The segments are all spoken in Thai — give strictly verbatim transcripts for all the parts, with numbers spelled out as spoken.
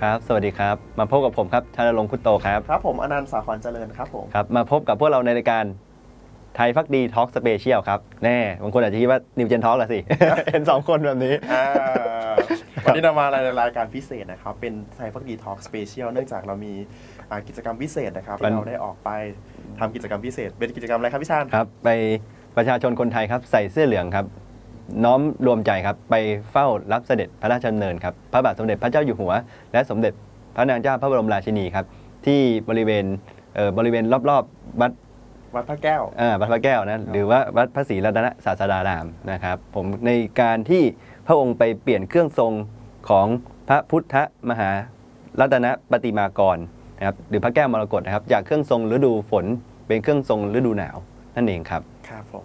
ครับสวัสดีครับมาพบกับผมครับชาญรงค์คุตโตครับครับผมอนันต์สาขวัญเจริญครับผมครับมาพบกับพวกเราในรายการไทยพักดีทอล์กสเปเชียลครับแน่บางคนอาจจะคิดว่านิวเจนทอล์กล่ะสิเห็นสองคนแบบนี้วันนี้เรามารายรายการพิเศษนะครับเป็นไทยพักดีทอล์กสเปเชียลเนื่องจากเรามีกิจกรรมพิเศษนะครับเราได้ออกไปทำกิจกรรมพิเศษเป็นกิจกรรมอะไรครับพี่ชาญครับไปประชาชนคนไทยครับใส่เสื้อเหลืองครับน้อมรวมใจครับไปเฝ้ารับเสด็จพระราชดำเนินครับพระบาทสมเด็จพระเจ้าอยู่หัวและสมเด็จพระนางเจ้าพระบรมราชินีครับที่บริเวณบริเวณรอบๆวัดวัดพระแก้วอ่าวัดพระแก้วนะหรือว่าวัดพระศรีรัตนศาสดารามนะครับผมในการที่พระองค์ไปเปลี่ยนเครื่องทรงของพระพุทธมหารัตนปฏิมากรนะครับหรือพระแก้วมรกตนะครับจากเครื่องทรงฤดูฝนเป็นเครื่องทรงฤดูหนาวนั่นเองครับครับผม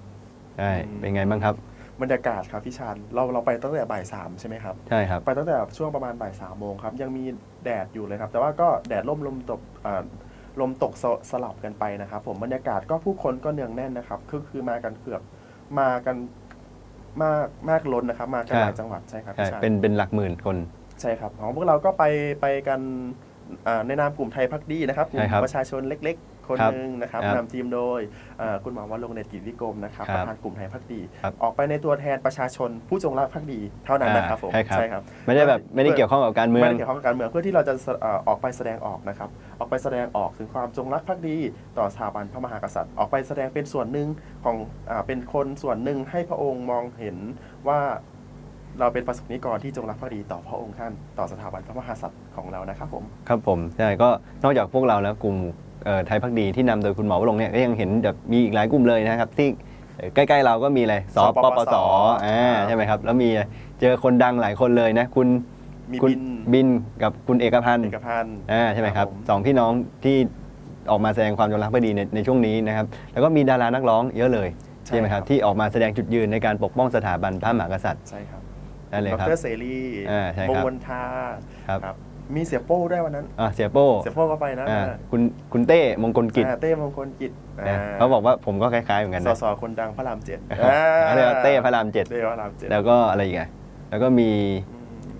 ใช่เป็นไงบ้างครับบรรยากาศครับพี่ชาญเราเราไปตั้งแต่บ่ายสามใช่ไหมครับใช่ครับไปตั้งแต่ช่วงประมาณบ่ายสามโมงครับยังมีแดดอยู่เลยครับแต่ว่าก็แดดล่มลมตกลมตกสลับกันไปนะครับผมบรรยากาศก็ผู้คนก็เนืองแน่นนะครับคือคือมากันเกือบมากันมากมากล้นนะครับมาจากหลายจังหวัดใช่ครับพี่ชาญเป็นเป็นหลักหมื่นคนใช่ครับของพวกเราก็ไปไปกันในนามกลุ่มไทยพักดีนะครับกลุ่มประชาชนเล็กๆคนหนึ่งนะครับนำทีมโดยคุณหมอวรงค์เดชกิจวิกรมนะครับประธานกลุ่มไทยพักดีออกไปในตัวแทนประชาชนผู้จงรักภักดีเท่านั้นนะครับผมใช่ครับไม่ได้แบบไม่ได้เกี่ยวข้องกับการเมืองไม่ได้เกี่ยวข้องกับการเมืองเพื่อที่เราจะออกไปแสดงออกนะครับออกไปแสดงออกถึงความจงรักภักดีต่อสถาบันพระมหากษัตริย์ออกไปแสดงเป็นส่วนหนึ่งของเป็นคนส่วนหนึ่งให้พระองค์มองเห็นว่าเราเป็นประสบนิกรที่จงรักภักดีต่อพระองค์ท่านต่อสถาบันพระมหากษัตริย์ของเรานะครับผมครับผมใช่ก็นอกจากพวกเราแล้วกลุ่มไทยพักดีที่นำโดยคุณหมอวรงค์เนี่ยก็ยังเห็นแบบมีอีกหลายกลุ่มเลยนะครับที่ใกล้ๆเราก็มีอะไรสปปสอ่าใช่ไหมครับแล้วมีเจอคนดังหลายคนเลยนะคุณคุณบินกับคุณเอกพันธ์เอกพันธ์อ่าใช่ไหมครับสองพี่น้องที่ออกมาแสดงความจงรักภักดีในในช่วงนี้นะครับแล้วก็มีดารานักร้องเยอะเลยใช่ไหมครับที่ออกมาแสดงจุดยืนในการปกป้องสถาบันพระมหากษัตริย์ใช่ครับดร.เสรีมงคลธาครับมีเสียโป้ได้วันนั้นเสียโป้เสียโป้ก็ไปนะคุณคุณเต้มงคลกิจเต้มงคลกิจเขาบอกว่าผมก็คล้ายๆเหมือนกันนะสสคนดังพระรามเจ็ดแล้วเต้พระรามเจ็ดแล้วก็อะไรอีกอ่ะแล้วก็มี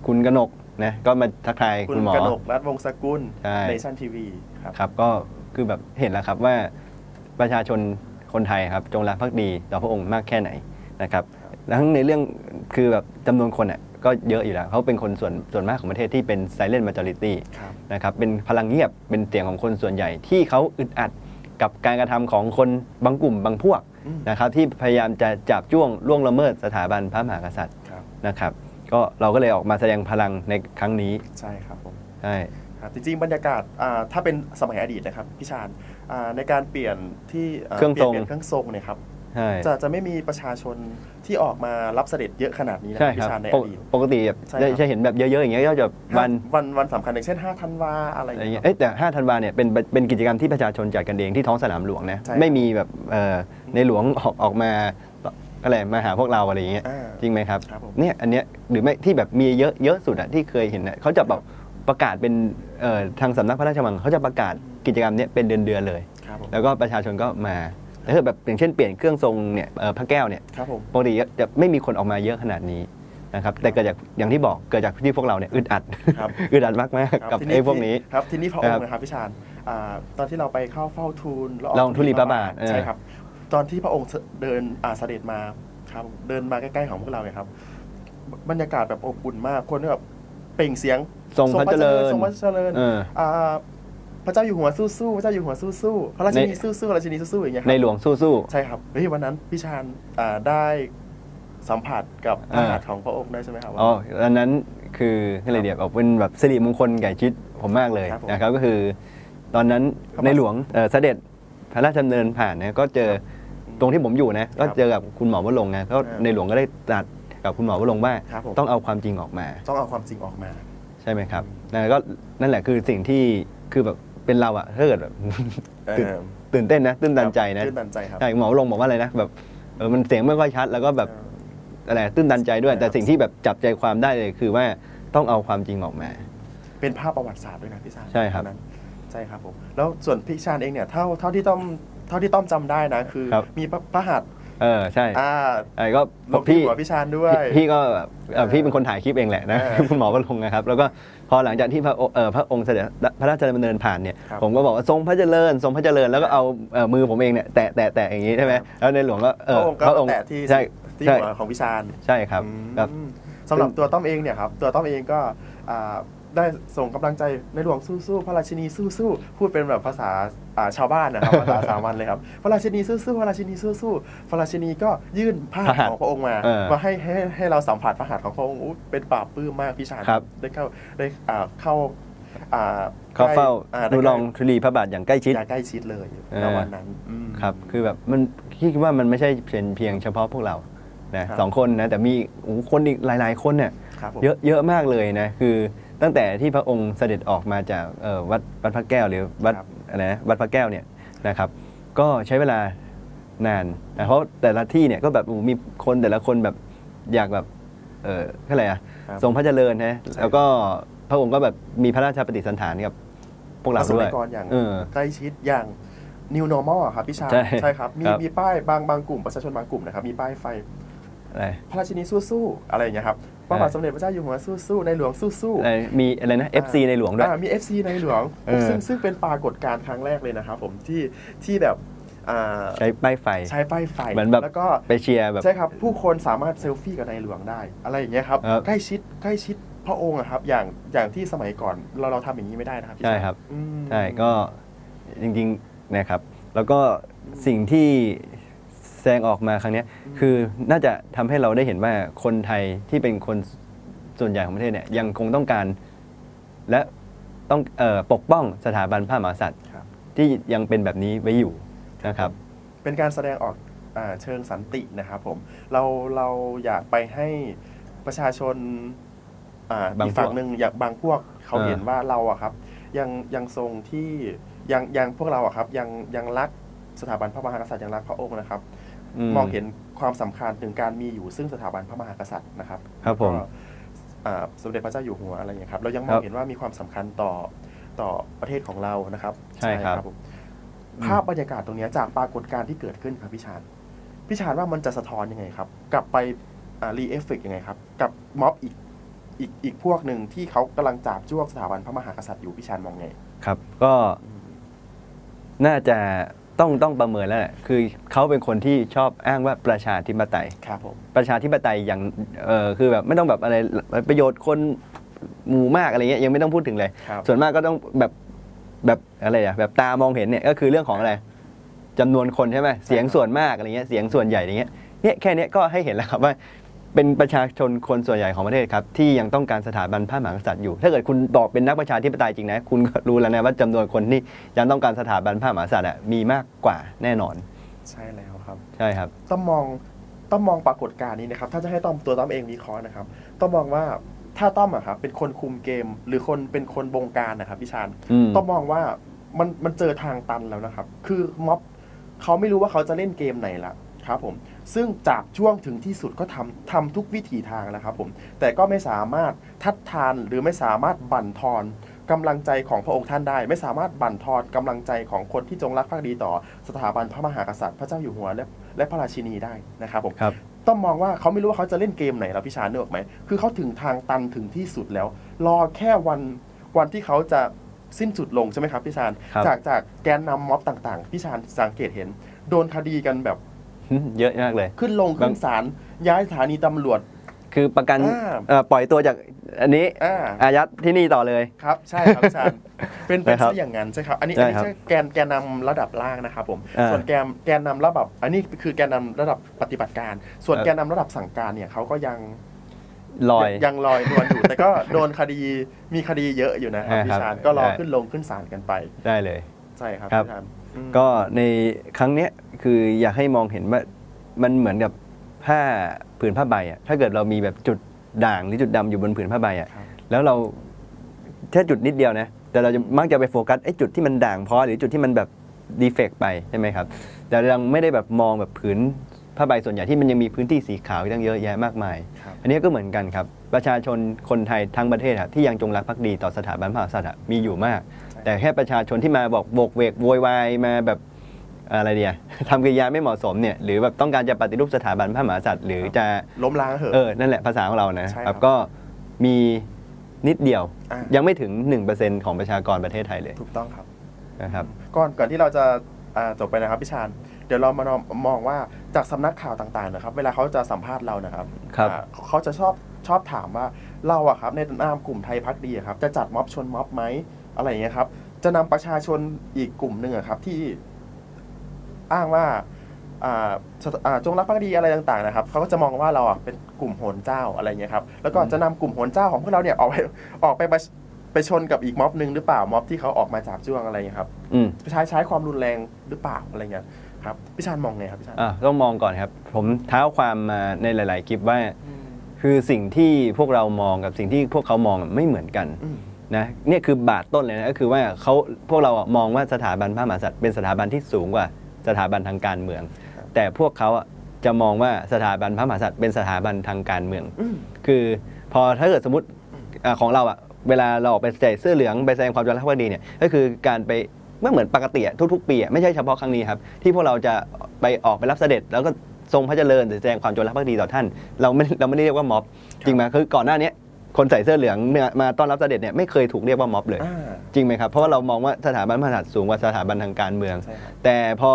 คุณกนกนะก็มาทักทายคุณหมอคุณกนกรัตน์วงศ์สกุลในชั่นทีวีครับก็คือแบบเห็นแล้วครับว่าประชาชนคนไทยครับจงรักภักดีต่อพระองค์มากแค่ไหนนะครับทั้งในเรื่องคือแบบจำนวนคนอ่ะก็เยอะอยู่แล้วเขาเป็นคนส่วนส่วนมากของประเทศที่เป็น silent majority นะครับเป็นพลังเงียบเป็นเสียงของคนส่วนใหญ่ที่เขาอึดอัดกับการกระทำของคนบางกลุ่มบางพวกนะครับที่พยายามจะจับจ้วงล่วงละเมิดสถาบันพระมหากษัตริย์นะครับก็เราก็เลยออกมาแสดงพลังในครั้งนี้ใช่ครับผมใช่ครับจริงๆบรรยากาศถ้าเป็นสมัยอดีตนะครับพี่ชาญในการเปลี่ยนที่เครื่องทรงเครื่องทรงเนี่ยครับจะจะไม่มีประชาชนที่ออกมารับเสด็จเยอะขนาดนี้นะพี่ชาญในอดีตปกติแบบจะเห็นแบบเยอะๆอย่างเงี้ยก็จะวันวันวันสำคัญอย่างเช่นห้าธันวาอะไรอย่างเงี้ยแต่ห้าธันวาเนี่ยเป็นเป็นกิจกรรมที่ประชาชนจัดกันเองที่ท้องสนามหลวงนะไม่มีแบบในหลวงออกออกมาอะไรมาหาพวกเราอะไรอย่างเงี้ยจริงไหมครับเนี่ยอันเนี้ยหรือไม่ที่แบบมีเยอะเยอะสุดอะที่เคยเห็นเขาจะแบบประกาศเป็นทางสำนักพระราชวังเขาจะประกาศกิจกรรมเนี้ยเป็นเดือนๆเลยแล้วก็ประชาชนก็มาถ้าแบบอย่างเช่นเปลี่ยนเครื่องทรงเนี่ยพระแก้วเนี่ยปกติจะไม่มีคนออกมาเยอะขนาดนี้นะครับแต่เกิดจากอย่างที่บอกเกิดจากที่พวกเราเนี่ยอึดอัดอึดอัดมากมากกับไอ้พวกนี้ครับทีนี้พระองค์นะครับพี่ชาญตอนที่เราไปเข้าเฝ้าทูลละอองธุลีพระบาทใช่ครับตอนที่พระองค์เดินเสด็จมาครับเดินมาใกล้ๆของพวกเราเนี่ยครับบรรยากาศแบบอบอุ่นมากคนแบบเปล่งเสียงทรงพระเจริญทรงพระเจริญพระเจ้าอยู่หัวสู้ๆพระเจ้าอยู่หัวสู้ๆพระราชินีสู้ๆพระราชินีสู้ๆอย่างเงี้ยในหลวงสู้ๆใช่ครับเฮ้ยวันนั้นพี่ชาญได้สัมผัสกับอาหารของพระองค์ได้ใช่ไหมครับอ๋ออันนั้นคืออะไรเดียบเอาเป็นแบบสิริมงคลแก่ชีวิตผมมากเลยนะครับก็คือตอนนั้นในหลวงเสด็จพระราชดำเนินผ่านนะก็เจอตรงที่ผมอยู่นะก็เจอกับคุณหมอวรงค์นะก็ในหลวงก็ได้ตรัสกับคุณหมอวรงค์ว่าต้องเอาความจริงออกมาต้องเอาความจริงออกมาใช่ไหมครับนะก็นั่นแหละคือสิ่งที่คือแบบเป็นเราอะถ้าเกิดแบบตื่นเต้นนะตื่นตันใจนะตื่นตันใจครับใช่หมอลงบอกว่าอะไรนะแบบเออมันเสียงไม่ค่อยชัดแล้วก็แบบอะไรตื่นตันใจด้วยแต่สิ่งที่แบบจับใจความได้เลยคือว่าต้องเอาความจริงออกมาเป็นภาพประวัติศาสตร์ด้วยนะพี่ชาญใช่ครับใช่ครับผมแล้วส่วนพี่ชาญเองเนี่ยเท่าเท่าที่ต้องเท่าที่ต้องจำได้นะคือมีพระหัตถ์เออใช่อ่าไอ้ก็พี่พี่ชาญด้วยพี่ก็พี่เป็นคนถ่ายคลิปเองแหละนะคุณหมอวรงค์นะครับแล้วก็ พอหลังจากที่พระพระองค์เสด็จพระราชดำเนินผ่านเนี่ยผมก็บอกว่าทรงพระเจริญทรงพระเจริญแล้วก็เอามือผมเองเนี่ยแตะแตะแตะอย่างนี้ใช่ไหมแล้วในหลวงก็พระองค์แตะที่ที่หัวของวิชาญใช่ครับสำหรับตัวต้อมเองเนี่ยครับตัวต้อมเองก็ได้ส่งกำลังใจในหลวงสู้ๆพระราชินีสู้ๆพูดเป็นแบบภาษาชาวบ้านนะครับภาษาสามัญเลยครับพระราชินีสู้ๆพระราชินีสู้ๆพระราชินีก็ยื่นผ้าของพระองค์มามาให้ให้เราสัมผัสพระหัตถ์ของพระองค์เป็นปราบปลื้มมากพี่ชาญได้เข้าได้เข้าเขาเฝ้าดูลองธุลีพระบาทอย่างใกล้ชิดใกล้ชิดเลยในวันนั้นครับคือแบบมันคิดว่ามันไม่ใช่เพียงเฉพาะพวกเราสองคนนะแต่มีคนอีกหลายๆคนเนี่ยเยอะเยอะมากเลยนะคือตั้งแต่ที่พระองค์เสด็จออกมาจากวัดวัดพระแก้วหรือวัดนะวัดพระแก้วเนี่ยนะครับก็ใช้เวลานานนะเพราะแต่ละที่เนี่ยก็แบบมีคนแต่ละคนแบบอยากแบบเอออะไรอะทรงพระเจริญนะแล้วก็พระองค์ก็แบบมีพระราชปฏิสันถานกับพวกเราด้วยอย่างใกล้ชิดอย่างนิวนอร์มอลครับพี่ชาใช่ครับมีมีป้ายบางบางกลุ่มประชาชนบางกลุ่มนะครับมีป้ายไฟพระราชินีสู้ๆอะไรอย่างเงี้ยครับพระบาทสมเด็จพระเจ้าอยู่หัวสู้ๆในหลวงสู้ๆมีอะไรนะ เอฟ ซี ในหลวงด้วยมี เอฟ ซี ในหลวงซึ่งซึ่งเป็นปรากฏการณ์ครั้งแรกเลยนะครับผมที่ที่แบบใช้ป้ายไฟใช้ป้ายไฟแล้วก็ไปเชียร์แบบใช่ครับผู้คนสามารถเซลฟี่กับในหลวงได้อะไรอย่างเงี้ยครับใกล้ชิดใกล้ชิดพระองค์ครับอย่างอย่างที่สมัยก่อนเราเราทำอย่างนี้ไม่ได้นะครับใช่ครับใช่ก็จริงๆนะครับแล้วก็สิ่งที่แสดงออกมาครั้งนี้คือน่าจะทำให้เราได้เห็นว่าคนไทยที่เป็นคนส่วนใหญ่ของประเทศเนี่ยยังคงต้องการและต้องปกป้องสถาบันพระมหากษัตริย์ที่ยังเป็นแบบนี้ไว้อยู่นะครับเป็นการแสดงออกเชิงสันตินะครับผมเราเราอยากไปให้ประชาชนอีกฝั่งหนึ่งอยากบางพวกเขาเห็นว่าเราอะครับยังยังทรงที่ยังยังพวกเราอะครับยังยังรักสถาบันพระมหากษัตริย์ยังรักพระองค์นะครับมองเห็นความสำคัญถึงการมีอยู่ซึ่งสถาบันพระมหากษัตริย์นะครับครับผมสมเด็จพระเจ้าอยู่หัวอะไรอย่างนี้ครับเรายังมองเห็นว่ามีความสำคัญต่อต่อประเทศของเรานะครับใช่ครับภาพบรรยากาศตรงนี้จากปรากฏการณ์ที่เกิดขึ้นครับพี่ชาญพี่ชาญว่ามันจะสะท้อนยังไงครับกลับไปรีเอฟเฟกต์ยังไงครับกับม็อบอีกอีกอีกพวกหนึ่งที่เขากำลังจับจ้วงสถาบันพระมหากษัตริย์อยู่พี่ชาญมองไงครับก็น่าจะต้องต้องประเมินแล้วแหละคือเขาเป็นคนที่ชอบอ้างว่าประชาธิปไตยครับผมประชาธิปไตยอย่างเออคือแบบไม่ต้องแบบอะไรประโยชน์คนหมู่มากอะไรเงี้ยยังไม่ต้องพูดถึงเลยส่วนมากก็ต้องแบบแบบอะไรอะแบบตามองเห็นเนี่ยก็คือเรื่องของอะไรจำนวนคนใช่ไหมเสียงส่วนมากอะไรเงี้ยเสียงส่วนใหญ่อะไรเงี้ยเนี่ยแค่นี้ก็ให้เห็นแล้วครับว่าเป็นประชาชนคนส่วนใหญ่ของประเทศครับที่ยังต้องการสถาบันพระมหากษัตริย์อยู่ถ้าเกิดคุณบอกเป็นนักประชาธิปไตยจริงนะคุณก็รู้แล้วนะว่าจำนวนคนที่ยังต้องการสถาบันพระมหากษัตริย์มีมากกว่าแน่นอนใช่แล้วครับใช่ครับต้องมองต้องมองปรากฏการณ์นี้นะครับถ้าจะให้ต้อมตัวต้อมเองวิเคราะห์นะครับต้องมองว่าถ้าต้อมอะครับเป็นคนคุมเกมหรือคนเป็นคนบงการนะครับพี่ชาญต้องมองว่ามันมันเจอทางตันแล้วนะครับคือม็อบเขาไม่รู้ว่าเขาจะเล่นเกมไหนละครับผมซึ่งจากช่วงถึงที่สุดก็ทำทำทุกวิถีทางแล้วครับผมแต่ก็ไม่สามารถทัดทานหรือไม่สามารถบั่นทอนกำลังใจของพระองค์ท่านได้ไม่สามารถบั่นทอนกำลังใจของคนที่จงรักภักดีต่อสถาบันพระมหากษัตริย์พระเจ้าอยู่หัวและและพระราชินีได้นะครับผมต้องมองว่าเขาไม่รู้ว่าเขาจะเล่นเกมไหนแล้วพี่ชาญเนอะไหมคือเขาถึงทางตันถึงที่สุดแล้วรอแค่วันวันที่เขาจะสิ้นสุดลงใช่ไหมครับพี่ชาญจากจากแกนนำม็อบต่างๆพี่ชาญสังเกตเห็นโดนคดีกันแบบเยอะมากเลยขึ้นลงขึ้นศาลย้ายสถานีตำรวจคือประกันปล่อยตัวจากอันนี้อายัดที่นี่ต่อเลยครับใช่ครับอาจารย์เป็นเป็นซะอย่างนั้นใช่ครับอันนี้อันนี้คือแกนแกนนำระดับล่างนะครับผมส่วนแกนแกนนำระดับอันนี้คือแกนนำระดับปฏิบัติการส่วนแกนนำระดับสั่งการเนี่ยเขาก็ยังลอยยังลอยนวลอยู่แต่ก็โดนคดีมีคดีเยอะอยู่นะครับพี่ชาญก็รอขึ้นลงขึ้นศาลกันไปได้เลยใช่ครับพี่ชาญก็ในครั้งนี้คืออยากให้มองเห็นว่ามันเหมือนกับผ้าผืนผ้าใบอ่ะถ้าเกิดเรามีแบบจุดด่างหรือจุดดำอยู่บนผืนผ้าใบอ่ะแล้วเราแค่จุดนิดเดียวนะแต่เราจะมักจะไปโฟกัสไอ้จุดที่มันด่างพอหรือจุดที่มันแบบดีเฟกต์ไปใช่ไหมครับแต่เราไม่ได้แบบมองแบบผืนผ้าใบส่วนใหญ่ที่มันยังมีพื้นที่สีขาวตั้งเยอะแยะมากมายอันนี้ก็เหมือนกันครับประชาชนคนไทยทั้งประเทศที่ยังจงรักภักดีต่อสถาบันพระมหากษัตริย์มีอยู่มากแต่แค่ประชาชนที่มาบอกโบกเวกโวยวายมาแบบอะไรเดียทำกิริยาไม่เหมาะสมเนี่ยหรือแบบต้องการจะปฏิรูปสถาบันพระมหากษัตริย์หรือจะล้มล้างเหอะเออนั่นแหละภาษาของเรานะแบบก็มี นิดเดียวยังไม่ถึง หนึ่งเปอร์เซ็นต์ ของประชากรประเทศไทยเลยถูกต้องครับนะครับก่อนก่อนที่เราจะจบไปนะครับพี่ชาญเดี๋ยวเรามามองว่าจากสำนักข่าวต่างๆนะครับเวลาเขาจะสัมภาษณ์เรานะครับเขาจะชอบชอบถามว่าเราอะครับในนามกลุ่มไทยพักดีครับจะจัดม็อบชนม็อบไหมอะไรอย่างเงี้ยครับจะนำประชาชนอีกกลุ่มหนึ่งครับที่อ้างว่าจงรักภักดีอะไรต่างๆนะครับเขาก็จะมองว่าเราเป็นกลุ่มโหนเจ้าอะไรเงี้ยครับแล้วก็จะนำกลุ่มโหนเจ้าของพวกเราเนี่ยออกไปออกไปไปชนกับอีกม็อบหนึ่งหรือเปล่าม็อบที่เขาออกมาจากจ้วงอะไรเงี้ยครับใช้ใช้ความรุนแรงหรือเปล่าอะไรเงี้ยครับพี่ชาญมองไงครับพี่ชาญต้องมองก่อนครับผมเท้าความมาในหลายๆคลิปว่าคือสิ่งที่พวกเรามองกับสิ่งที่พวกเขามองไม่เหมือนกันนะเนี่ยคือบาทต้นเลยนะก็คือว่าเขาพวกเรามองว่าสถาบันพระมหากษัตริย์เป็นสถาบันที่สูงกว่าสถาบันทางการเมืองแต่พวกเขาจะมองว่าสถาบันพระมหากษัตริย์เป็นสถาบันทางการเมืองคือพอถ้าเกิดสมมติของเราอะเวลาเราออกไปใส่เสื้อเหลืองไปแสดงความจงรักภักดีเนี่ยก็คือการไปไม่เหมือนปกติทุกๆปีไม่ใช่เฉพาะครั้งนี้ครับที่พวกเราจะไปออกไปรับเสด็จแล้วก็ทรงพระเจริญแสดงความจงรักภักดีต่อท่านเราไม่เราไม่ได้เรียกว่าม็อบจริงไหมคือก่อนหน้านี้คนใส่เสื้อเหลืองมาต้อนรับเสด็จเนี่ยไม่เคยถูกเรียกว่าม็อบเลยจริงไหมครับเพราะว่าเรามองว่าสถาบันพระมหากษัตริย์สูงกว่าสถาบันทางการเมืองแต่พอ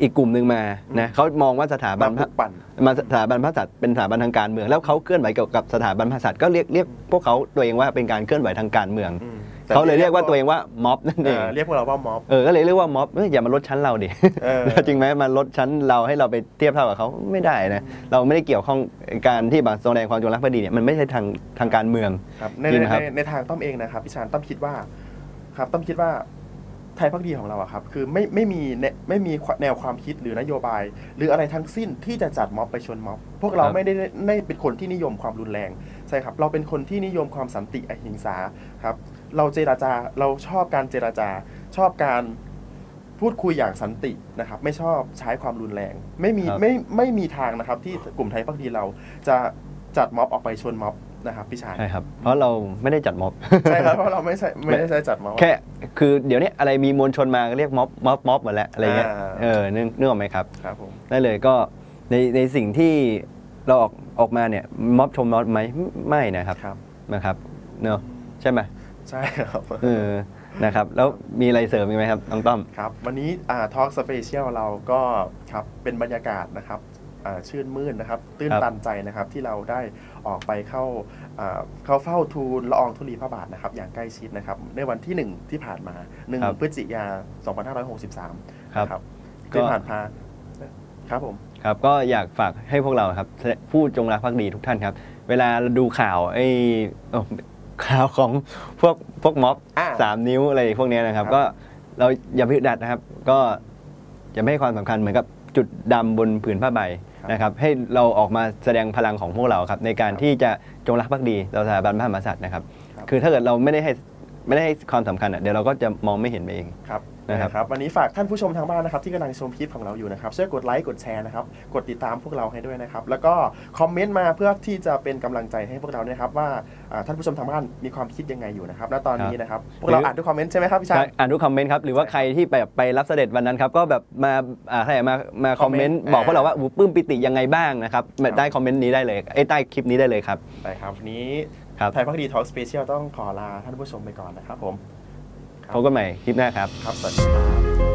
อีกกลุ่มหนึ่งมานะเขามองว่าสถาบันมาสถาบันพระมหากษัตริย์เป็นสถาบันทางการเมืองแล้วเขาเคลื่อนไหวเกี่ยวกับสถาบันพระมหากษัตริย์ก็เรียกเรียกพวกเขาตัวเองว่าเป็นการเคลื่อนไหวทางการเมืองเขาเลยเรียกว่าตัวเองว่าม็อบนั่นเองเรียกพวกเราว่าม็อบเออก็เลยเรียกว่าม็อบอย่ามาลดชั้นเราดิจริงไหมมาลดชั้นเราให้เราไปเทียบเท่ากับเขาไม่ได้นะเราไม่ได้เกี่ยวข้องการที่มาแสดงความจงรักภักดีเนี่ยมันไม่ใช่ทางทางการเมืองในในทางต้อมเองนะครับพี่ชาญต้อมคิดว่าครับต้อมคิดว่าไทยพักดีของเราอะครับคือไม่ไม่มีไม่มีแนวความคิดหรือนโยบายหรืออะไรทั้งสิ้นที่จะจัดม็อบไปชนม็อบพวกเราไม่ได้ไม่เป็นคนที่นิยมความรุนแรงใช่ครับเราเป็นคนที่นิยมความสันติอหิงสาครับเราเจรจาเราชอบการเจรจาชอบการพูดคุยอย่างสันตินะครับไม่ชอบใช้ความรุนแรงไม่มีไม่ไม่มีทางนะครับที่กลุ่มไทยพักดีเราจะจัดม็อบออกไปชนม็อบนะครับพี่ชายใช่ครับเพราะเราไม่ได้จัดม็อบใช่ครับเพราะเราไม่ใช่ไม่ได้ใช้จัดม็อบแค่คือเดี๋ยวนี้อะไรมีมวลชนมาก็เรียกม็อบม็อบม็อบหมดแล้วอะไรเงี้ยเออนึกนึกออกไหมครับครับผมได้เลยก็ในในสิ่งที่เราออกออกมาเนี่ยม็อบชมม็อบไหมไม่นะครับนะครับเนอะใช่ไหมใช่ครับเออนะครับแล้วมีอะไรเสริมอีกไหมครับน้องต้อมครับวันนี้อ่าทอล์กสเปเชียลเราก็ครับเป็นบรรยากาศนะครับชื่นมื่นนะครับตื้นตันใจนะครับที่เราได้ออกไปเข้าเข้าเฝ้าทูลละอองธุลีพระบาทนะครับอย่างใกล้ชิดนะครับในวันที่หนึ่งที่ผ่านมาหนึ่งพฤศจิกายนสองพันห้าร้อยหกสิบสามนะครับที่ผ่านมาครับผมครับก็อยากฝากให้พวกเราครับผู้จงรักภักดีทุกท่านครับเวลาดูข่าวไอ้ข่าวของพวกพวกม็อบสามนิ้วอะไรพวกนี้นะครับก็เราอย่าพิจารณานะครับก็จะไม่ให้ความสำคัญเหมือนกับจุดดำบนผืนผ้าใบนะครับให้เราออกมาแสดงพลังของพวกเราครับในการที่จะจงรักภักดีต่อสถาบันพระมหากษัตริย์นะครับคือถ้าเกิดเราไม่ได้ให้ไม่ได้ให้ความสำคัญอ่ะเดี๋ยวเราก็จะมองไม่เห็นไปเองครับนะครับวันนี้ฝากท่านผู้ชมทางบ้านนะครับที่กำลังชมคลิปของเราอยู่นะครับช่วยกดไลค์กดแชร์นะครับกดติดตามพวกเราให้ด้วยนะครับแล้วก็คอมเมนต์มาเพื่อที่จะเป็นกำลังใจให้พวกเราเนี่ยครับว่าท่านผู้ชมทางบ้านมีความคิดยังไงอยู่นะครับณตอนนี้นะครับพวกเราอ่านทุกคอมเมนต์ใช่ไหมครับพี่ชาญอ่านทุกคอมเมนต์ครับหรือว่าใครที่ไปไปรับเสด็จวันนั้นครับก็แบบมาใครมามาคอมเมนต์บอกพวกเราว่าปลื้มปิติยังไงบ้างนะครับใต้คอมเมนต์นี้ได้เลยใต้คลิปนี้ได้เลยครับได้ครับวันนี้ไทยพักดีทอล์กสเปเชียลต้องขอลาท่านผู้ชมไปก่อนนะครับผมพบกันใหม่คลิปหน้าครับครับสวัสดีครับ